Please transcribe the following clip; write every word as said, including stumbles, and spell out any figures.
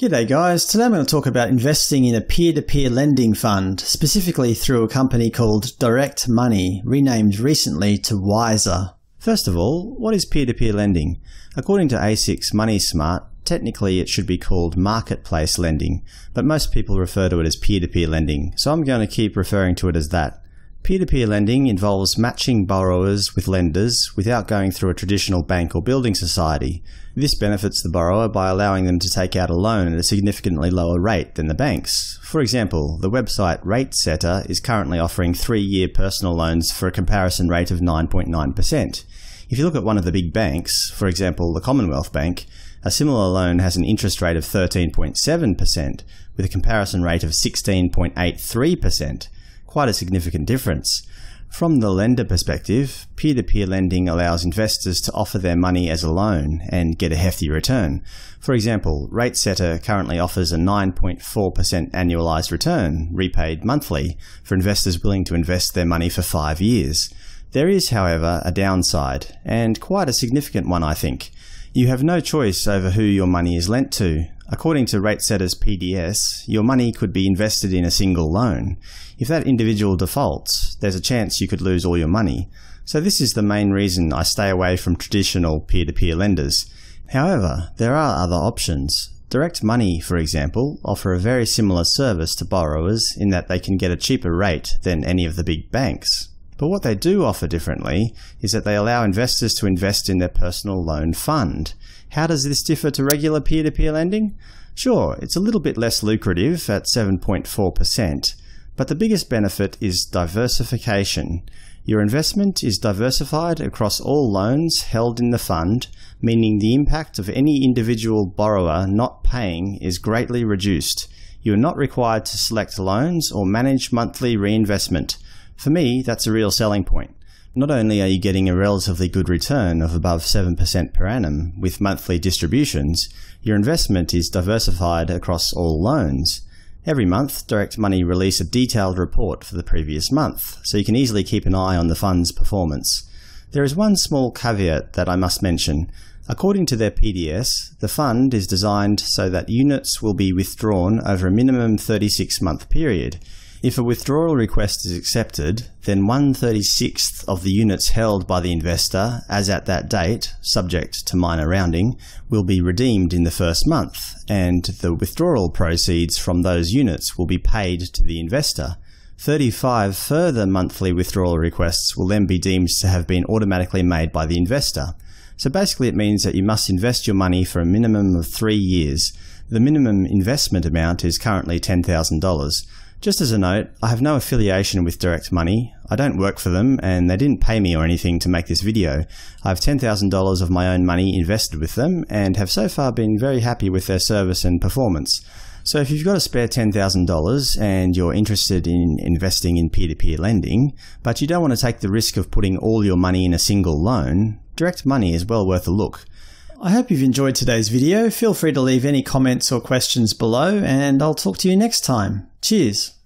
G'day guys, today I'm going to talk about investing in a peer-to-peer lending fund, specifically through a company called DirectMoney, renamed recently to Wisr. First of all, what is peer-to-peer lending? According to A S I C's MoneySmart, technically it should be called marketplace lending, but most people refer to it as peer-to-peer lending, so I'm going to keep referring to it as that. Peer-to-peer lending involves matching borrowers with lenders without going through a traditional bank or building society. This benefits the borrower by allowing them to take out a loan at a significantly lower rate than the banks. For example, the website RateSetter is currently offering three-year personal loans for a comparison rate of nine point nine percent. If you look at one of the big banks, for example the Commonwealth Bank, a similar loan has an interest rate of thirteen point seven percent with a comparison rate of sixteen point eight three percent. Quite a significant difference. From the lender perspective, peer-to-peer lending allows investors to offer their money as a loan and get a hefty return. For example, RateSetter currently offers a nine point four percent annualized return, repaid monthly, for investors willing to invest their money for five years. There is, however, a downside, and quite a significant one I think. You have no choice over who your money is lent to. According to RateSetter's P D S, your money could be invested in a single loan. If that individual defaults, there's a chance you could lose all your money. So this is the main reason I stay away from traditional peer-to-peer lenders. However, there are other options. DirectMoney, for example, offer a very similar service to borrowers in that they can get a cheaper rate than any of the big banks. But what they do offer differently is that they allow investors to invest in their personal loan fund. How does this differ to regular peer-to-peer lending? Sure, it's a little bit less lucrative at seven point four percent, but the biggest benefit is diversification. Your investment is diversified across all loans held in the fund, meaning the impact of any individual borrower not paying is greatly reduced. You are not required to select loans or manage monthly reinvestment. For me, that's a real selling point. Not only are you getting a relatively good return of above seven percent per annum with monthly distributions, your investment is diversified across all loans. Every month, DirectMoney release a detailed report for the previous month, so you can easily keep an eye on the fund's performance. There is one small caveat that I must mention. According to their P D S, the fund is designed so that units will be withdrawn over a minimum thirty-six month period. If a withdrawal request is accepted, then one thirty-sixth of the units held by the investor as at that date, subject to minor rounding, will be redeemed in the first month, and the withdrawal proceeds from those units will be paid to the investor. thirty-five further monthly withdrawal requests will then be deemed to have been automatically made by the investor. So basically it means that you must invest your money for a minimum of three years. The minimum investment amount is currently ten thousand dollars. Just as a note, I have no affiliation with DirectMoney, I don't work for them, and they didn't pay me or anything to make this video. I have ten thousand dollars of my own money invested with them, and have so far been very happy with their service and performance. So if you've got a spare ten thousand dollars and you're interested in investing in peer-to-peer lending, but you don't want to take the risk of putting all your money in a single loan, DirectMoney is well worth a look. I hope you've enjoyed today's video. Feel free to leave any comments or questions below, and I'll talk to you next time. Cheers!